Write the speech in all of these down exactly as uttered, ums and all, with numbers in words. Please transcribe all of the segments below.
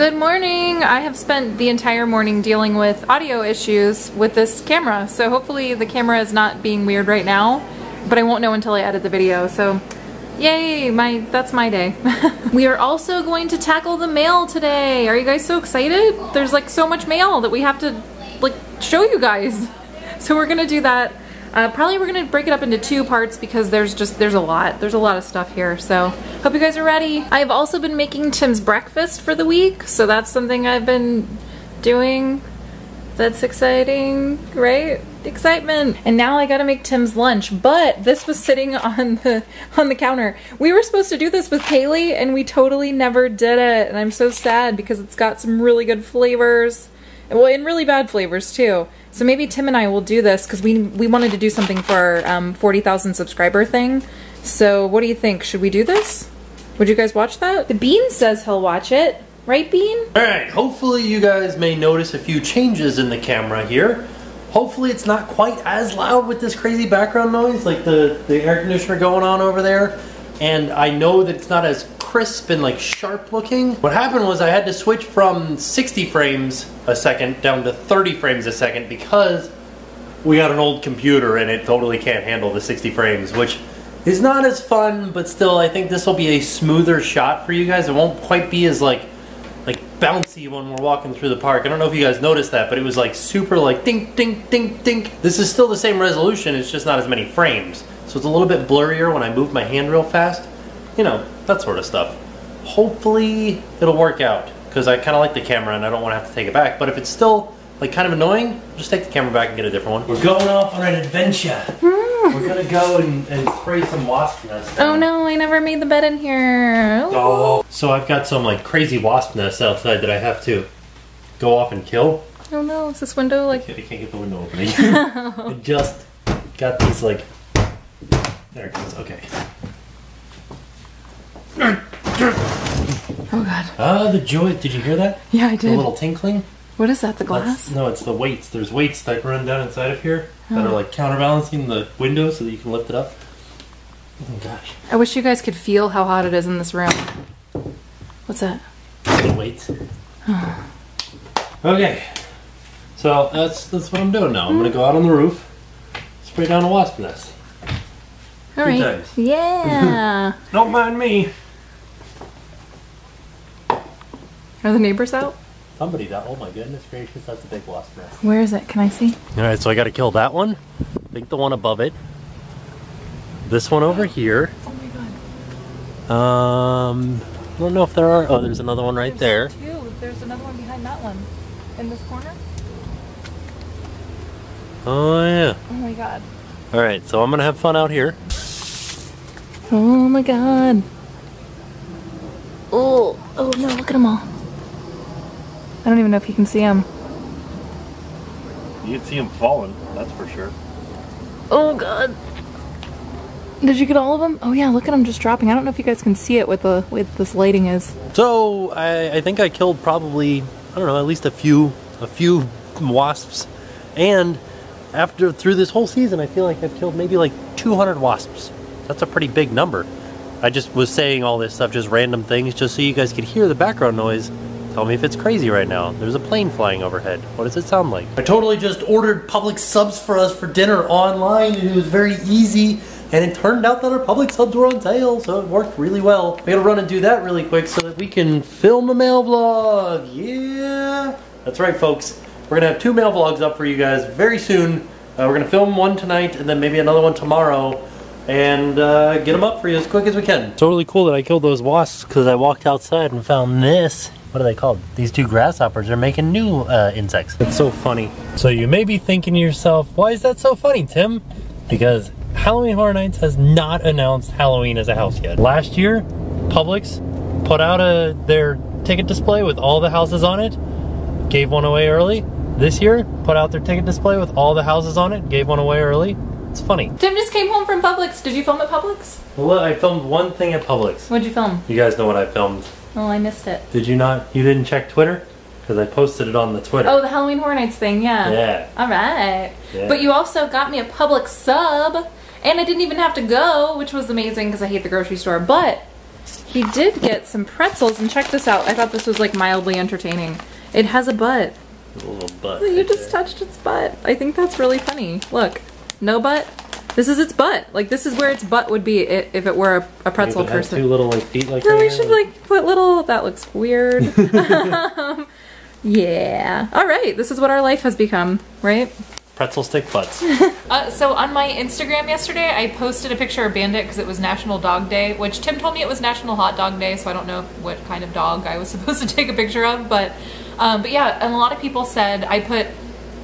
Good morning! I have spent the entire morning dealing with audio issues with this camera, so hopefully the camera is not being weird right now, but I won't know until I edit the video, so yay! My that's my day. We are also going to tackle the mail today! Are you guys so excited? There's like so much mail that we have to like show you guys. So we're gonna do that. Uh, probably we're gonna break it up into two parts because there's just there's a lot there's a lot of stuff here, so hope you guys are ready. I've also been making Tim's breakfast for the week, so that's something I've been doing. That's exciting, right? Excitement. And now I gotta make Tim's lunch, but this was sitting on the on the counter. We were supposed to do this with Kaylee and we totally never did it, and I'm so sad because it's got some really good flavors. Well, and really bad flavors too. So maybe Tim and I will do this because we we wanted to do something for our um, forty thousand subscriber thing. So what do you think? Should we do this? Would you guys watch that? The Bean says he'll watch it. Right, Bean? Alright, hopefully you guys may notice a few changes in the camera here. Hopefully it's not quite as loud with this crazy background noise, like the, the air conditioner going on over there. And I know that it's not as crisp and like sharp looking. What happened was I had to switch from sixty frames a second down to thirty frames a second because we got an old computer and it totally can't handle the sixty frames, which is not as fun, but still I think this will be a smoother shot for you guys. It won't quite be as like like bouncy when we're walking through the park. I don't know if you guys noticed that, but it was like super like dink, dink, dink, dink. This is still the same resolution, it's just not as many frames. So it's a little bit blurrier when I move my hand real fast. You know, that sort of stuff. Hopefully it'll work out because I kind of like the camera and I don't want to have to take it back, but if it's still like kind of annoying, just take the camera back and get a different one. We're going off on an adventure. Mm. We're gonna go and, and spray some wasp nests down. Oh no, I never made the bed in here. Ooh. Oh, so I've got some like crazy wasp nests outside that I have to go off and kill. Oh no, is this window like? I can't, I can't get the window opening. I just got these like, there it goes, okay. Oh god. Ah, uh, the joy. Did you hear that? Yeah, I did. A little tinkling. What is that, the glass? That's, no, it's the weights. There's weights that run down inside of here oh. that are like counterbalancing the window so that you can lift it up. Oh gosh. I wish you guys could feel how hot it is in this room. What's that? The weights. Oh. Okay. So that's that's what I'm doing now. Mm. I'm gonna go out on the roof, spray down a wasp nest. Alright. Sometimes. Yeah. Don't mind me. Are the neighbors out? Somebody's out. Oh my goodness gracious, that's a big wasp nest. Where is it? Can I see? Alright, so I gotta kill that one. I think the one above it. This one over here. Oh my god. Um, I don't know if there are. Oh, there's another one right there. There's two. There's another one behind that one. In this corner? Oh yeah. Oh my god. Alright, so I'm gonna have fun out here. Oh my god. Oh, oh no, look at them all. I don't even know if you can see them. You can see them falling, that's for sure. Oh god. Did you get all of them? Oh yeah, look at them just dropping. I don't know if you guys can see it with the with this lighting is. So I, I think I killed probably, I don't know, at least a few a few wasps. And after through this whole season I feel like I've killed maybe like two hundred wasps. That's a pretty big number. I just was saying all this stuff, just random things, just so you guys could hear the background noise. Tell me if it's crazy right now. There's a plane flying overhead. What does it sound like? I totally just ordered Public subs for us for dinner online and it was very easy and it turned out that our Public subs were on sale, so it worked really well. I gotta run and do that really quick so that we can film a mail vlog. Yeah! That's right folks. We're gonna have two mail vlogs up for you guys very soon. Uh, we're gonna film one tonight and then maybe another one tomorrow. And uh, get them up for you as quick as we can. It's totally cool that I killed those wasps because I walked outside and found this. What are they called? These two grasshoppers are making new uh, insects. It's so funny. So you may be thinking to yourself, why is that so funny, Tim? Because Halloween Horror Nights has not announced Halloween as a house yet. Last year, Publix put out a, their ticket display with all the houses on it, gave one away early. This year, put out their ticket display with all the houses on it, gave one away early. It's funny. Tim just came home from Publix. Did you film at Publix? Well, I filmed one thing at Publix. What'd you film? You guys know what I filmed. Oh, I missed it. Did you not? You didn't check Twitter? Because I posted it on the Twitter. Oh, the Halloween Horror Nights thing, yeah. Yeah. Alright. Yeah. But you also got me a Publix sub, and I didn't even have to go, which was amazing because I hate the grocery store, but He did get some pretzels, and check this out. I thought this was like mildly entertaining. It has a butt. A little butt. You right just there. touched its butt. I think that's really funny. Look, no butt. This is its butt. Like this is where its butt would be if it were a, a pretzel Maybe person. Two little like feet like that. No, we should like put little. That looks weird. um, yeah. All right. This is what our life has become, right? Pretzel stick butts. uh, so on my Instagram yesterday, I posted a picture of Bandit because it was National Dog Day, which Tim told me it was National Hot Dog Day, so I don't know what kind of dog I was supposed to take a picture of, but um, but yeah, and a lot of people said I put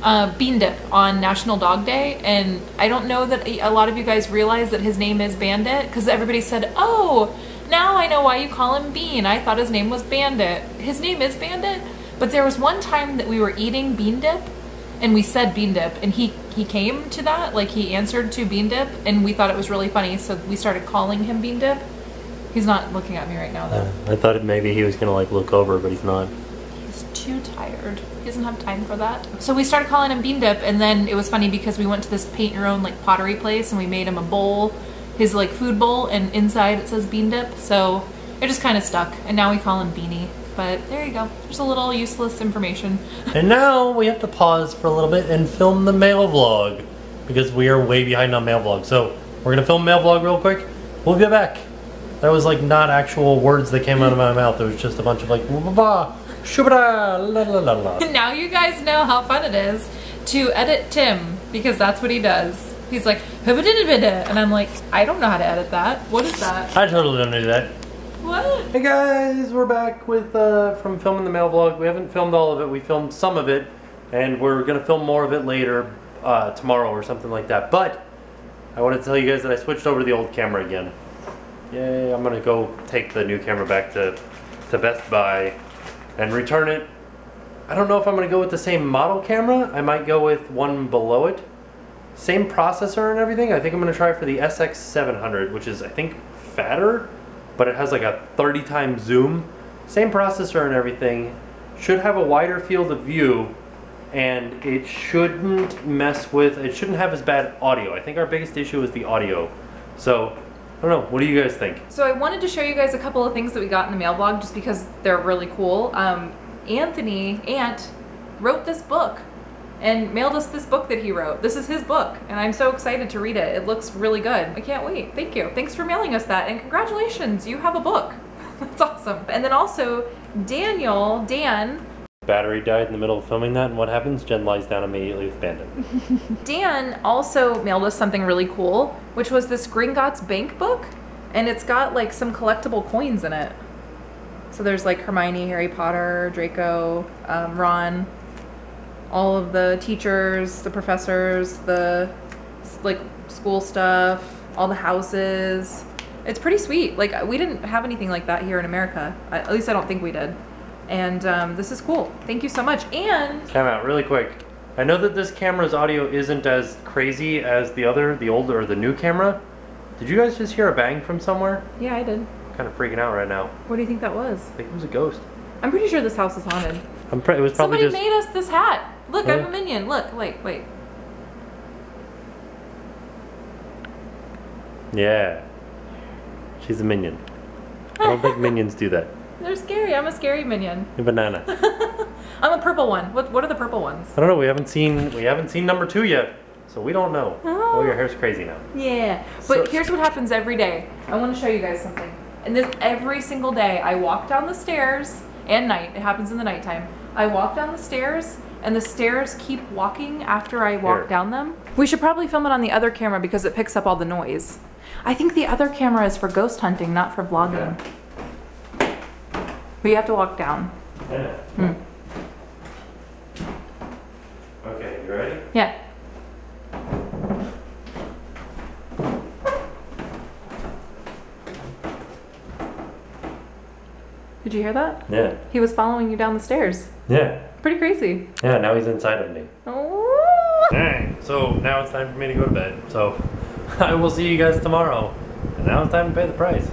uh, Bean Dip on National Dog Day, and I don't know that a lot of you guys realize that his name is Bandit because everybody said, oh, now I know why you call him Bean. I thought his name was Bandit. His name is Bandit, but there was one time that we were eating Bean Dip, and we said Bean Dip, and he, he came to that, like he answered to Bean Dip, and we thought it was really funny, so we started calling him Bean Dip. He's not looking at me right now, though. Uh, I thought maybe he was gonna like look over, but he's not. He's too tired. He doesn't have time for that. So we started calling him Bean Dip, and then it was funny because we went to this paint your own like pottery place, and we made him a bowl, his like food bowl, and inside it says Bean Dip, so it just kind of stuck, and now we call him Beanie. But there you go. There's a little useless information. And now we have to pause for a little bit and film the mail vlog because we are way behind on mail vlog. So we're gonna film mail vlog real quick. We'll get back. That was like not actual words that came out of my mouth. It was just a bunch of like blah blah blah, shubada, la la la la. Now you guys know how fun it is to edit Tim because that's what he does. He's like, and I'm like, I don't know how to edit that. What is that? I totally don't do that. What? Hey guys, we're back with uh, from filming the mail vlog. We haven't filmed all of it. We filmed some of it, and we're gonna film more of it later, uh, tomorrow or something like that. But I want to tell you guys that I switched over to the old camera again. Yay! I'm gonna go take the new camera back to to Best Buy and return it. I don't know if I'm gonna go with the same model camera. I might go with one below it, same processor and everything. I think I'm gonna try for the S X seven hundred, which is I think fatter, but it has like a thirty times zoom. Same processor and everything. Should have a wider field of view, and it shouldn't mess with, it shouldn't have as bad audio. I think our biggest issue is the audio. So, I don't know, what do you guys think? So I wanted to show you guys a couple of things that we got in the mail vlog just because they're really cool. Um, Anthony, Ant, wrote this book and mailed us this book that he wrote. This is his book, and I'm so excited to read it. It looks really good. I can't wait. Thank you. Thanks for mailing us that, and congratulations, you have a book. That's awesome. And then also, Daniel, Dan. Battery died in the middle of filming that, and what happens? Jen lies down immediately with Bandit. Dan also mailed us something really cool, which was this Gringotts bank book, and it's got like some collectible coins in it. So there's like Hermione, Harry Potter, Draco, um, Ron, all of the teachers, the professors, the like school stuff, all the houses. It's pretty sweet. Like we didn't have anything like that here in America. At least I don't think we did. And um, this is cool. Thank you so much. And time out really quick. I know that this camera's audio isn't as crazy as the other, the old or the new camera. Did you guys just hear a bang from somewhere? Yeah, I did. I'm kind of freaking out right now. What do you think that was? I think it was a ghost. I'm pretty sure this house is haunted. I'm pretty. It was probably just somebody made us this hat. Look, I'm a minion. Look, wait, wait. Yeah. She's a minion. I don't think minions do that. They're scary. I'm a scary minion. A banana. I'm a purple one. What what are the purple ones? I don't know. We haven't seen we haven't seen number two yet. So we don't know. Oh, oh your hair's crazy now. Yeah. But so, here's what happens every day. I want to show you guys something. And this every single day I walk down the stairs and night. It happens in the nighttime. I walk down the stairs, and the stairs keep walking after I walk Here. down them. We should probably film it on the other camera because it picks up all the noise. I think the other camera is for ghost hunting, not for vlogging. Yeah. But you have to walk down. Yeah. Mm. Okay, you ready? Yeah. Did you hear that? Yeah. He was following you down the stairs. Yeah. Pretty crazy. Yeah, now he's inside of me. Oh. Dang. So now it's time for me to go to bed. So I will see you guys tomorrow. And now it's time to pay the price.